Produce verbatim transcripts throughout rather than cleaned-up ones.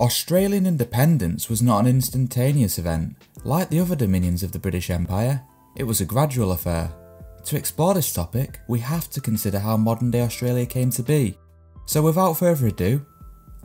Australian independence was not an instantaneous event. Like the other dominions of the British Empire, it was a gradual affair. To explore this topic, we have to consider how modern-day Australia came to be. So without further ado,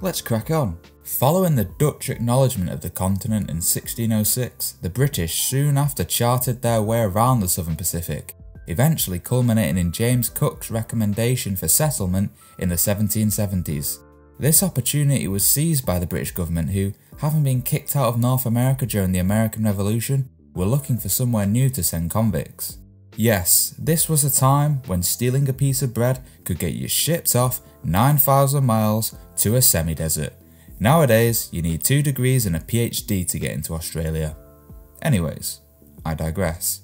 let's crack on. Following the Dutch acknowledgement of the continent in sixteen oh six, the British soon after charted their way around the southern Pacific, eventually culminating in James Cook's recommendation for settlement in the seventeen seventies. This opportunity was seized by the British government who, having been kicked out of North America during the American Revolution, were looking for somewhere new to send convicts. Yes, this was a time when stealing a piece of bread could get you shipped off nine thousand miles to a semi-desert. Nowadays, you need two degrees and a PhD to get into Australia. Anyways, I digress.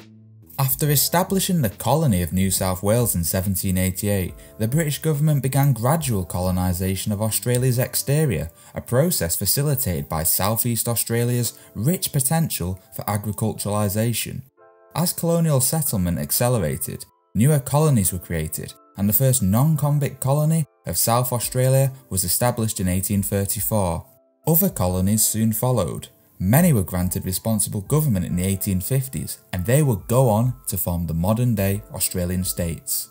After establishing the colony of New South Wales in seventeen eighty-eight, the British government began gradual colonisation of Australia's exterior, a process facilitated by Southeast Australia's rich potential for agriculturalisation. As colonial settlement accelerated, newer colonies were created, and the first non-convict colony of South Australia was established in eighteen thirty-four. Other colonies soon followed. Many were granted responsible government in the eighteen fifties, and they would go on to form the modern-day Australian states.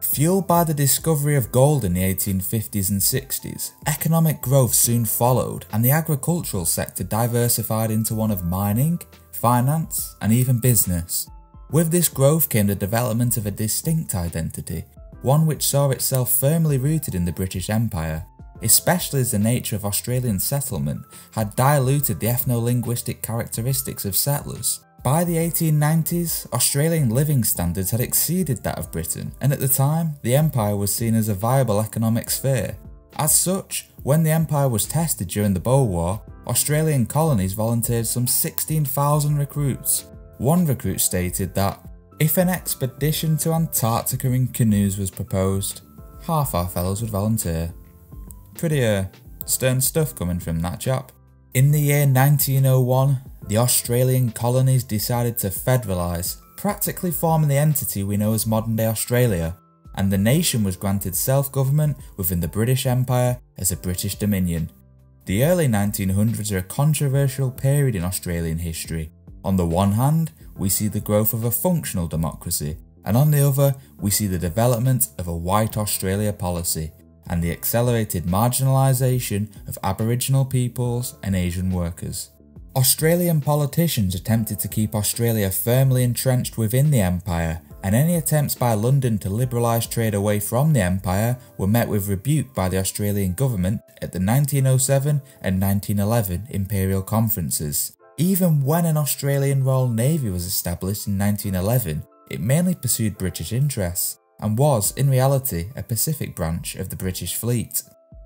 Fueled by the discovery of gold in the eighteen fifties and sixties, economic growth soon followed, and the agricultural sector diversified into one of mining, finance, and even business. With this growth came the development of a distinct identity, one which saw itself firmly rooted in the British Empire, especially as the nature of Australian settlement had diluted the ethno-linguistic characteristics of settlers. By the eighteen nineties, Australian living standards had exceeded that of Britain, and at the time, the Empire was seen as a viable economic sphere. As such, when the Empire was tested during the Boer War, Australian colonies volunteered some sixteen thousand recruits. One recruit stated that, "If an expedition to Antarctica in canoes was proposed, half our fellows would volunteer." Pretty uh, stern stuff coming from that chap. In the year nineteen oh one, the Australian colonies decided to federalise, practically forming the entity we know as modern-day Australia, and the nation was granted self-government within the British Empire as a British dominion. The early nineteen hundreds are a controversial period in Australian history. On the one hand, we see the growth of a functional democracy, and on the other, we see the development of a White Australia policy, and the accelerated marginalisation of Aboriginal peoples and Asian workers. Australian politicians attempted to keep Australia firmly entrenched within the Empire, and any attempts by London to liberalise trade away from the Empire were met with rebuke by the Australian government at the nineteen oh seven and nineteen eleven Imperial Conferences. Even when an Australian Royal Navy was established in nineteen eleven, it mainly pursued British interests, and was, in reality, a Pacific branch of the British fleet.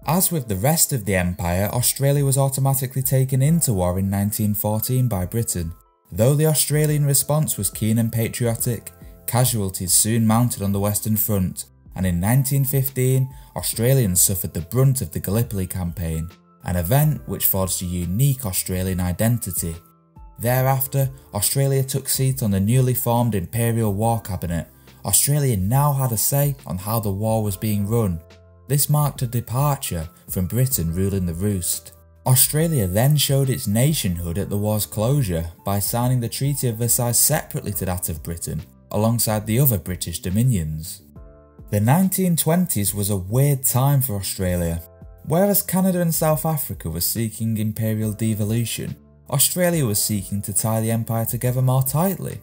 As with the rest of the Empire, Australia was automatically taken into war in nineteen fourteen by Britain. Though the Australian response was keen and patriotic, casualties soon mounted on the Western Front, and in nineteen fifteen, Australians suffered the brunt of the Gallipoli Campaign, an event which forged a unique Australian identity. Thereafter, Australia took seat on the newly formed Imperial War Cabinet. Australia now had a say on how the war was being run. This marked a departure from Britain ruling the roost. Australia then showed its nationhood at the war's closure by signing the Treaty of Versailles separately to that of Britain, alongside the other British dominions. The nineteen twenties was a weird time for Australia. Whereas Canada and South Africa were seeking imperial devolution, Australia was seeking to tie the empire together more tightly.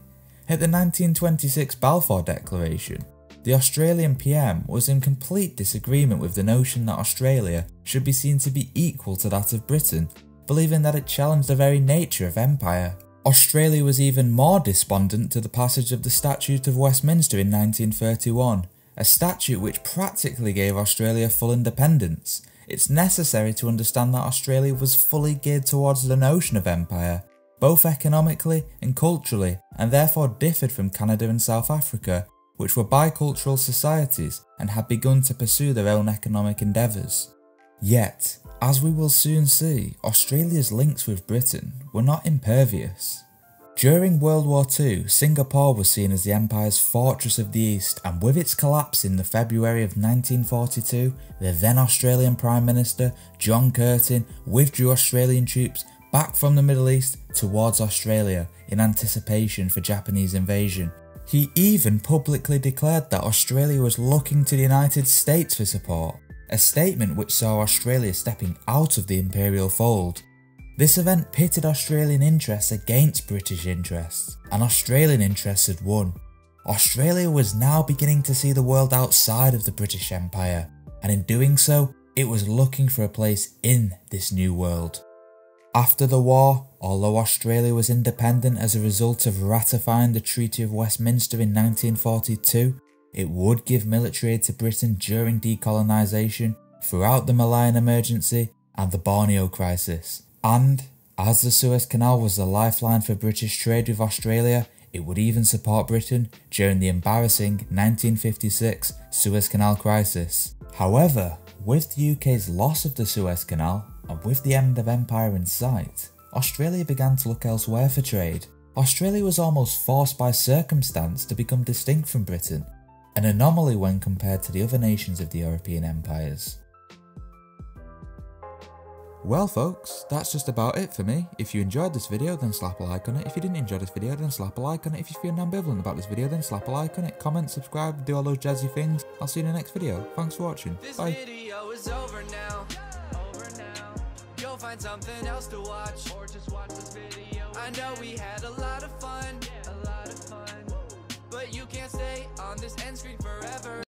At the nineteen twenty-six Balfour Declaration, the Australian P M was in complete disagreement with the notion that Australia should be seen to be equal to that of Britain, believing that it challenged the very nature of empire. Australia was even more despondent to the passage of the Statute of Westminster in nineteen thirty-one, a statute which practically gave Australia full independence. It's necessary to understand that Australia was fully geared towards the notion of empire, both economically and culturally, and therefore differed from Canada and South Africa, which were bicultural societies and had begun to pursue their own economic endeavours. Yet, as we will soon see, Australia's links with Britain were not impervious. During World War Two, Singapore was seen as the Empire's fortress of the East, and with its collapse in the February of nineteen forty-two, the then Australian Prime Minister, John Curtin, withdrew Australian troops back from the Middle East towards Australia in anticipation for Japanese invasion. He even publicly declared that Australia was looking to the United States for support, a statement which saw Australia stepping out of the imperial fold. This event pitted Australian interests against British interests, and Australian interests had won. Australia was now beginning to see the world outside of the British Empire, and in doing so, it was looking for a place in this new world. After the war, although Australia was independent as a result of ratifying the Treaty of Westminster in nineteen forty-two, it would give military aid to Britain during decolonisation, throughout the Malayan Emergency and the Borneo Crisis. And, as the Suez Canal was the lifeline for British trade with Australia, it would even support Britain during the embarrassing nineteen fifty-six Suez Canal Crisis. However, with the U K's loss of the Suez Canal, and with the end of empire in sight, Australia began to look elsewhere for trade. Australia was almost forced by circumstance to become distinct from Britain, an anomaly when compared to the other nations of the European empires. Well folks, that's just about it for me. If you enjoyed this video, then slap a like on it. If you didn't enjoy this video, then slap a like on it. If you feel ambivalent about this video, then slap a like on it. Comment, subscribe, do all those jazzy things. I'll see you in the next video. Thanks for watching. This Bye. Video is over now. You'll find something else to watch, or just watch this video. I know we had a lot of fun, yeah, a lot of fun. But you can't stay on this end screen forever.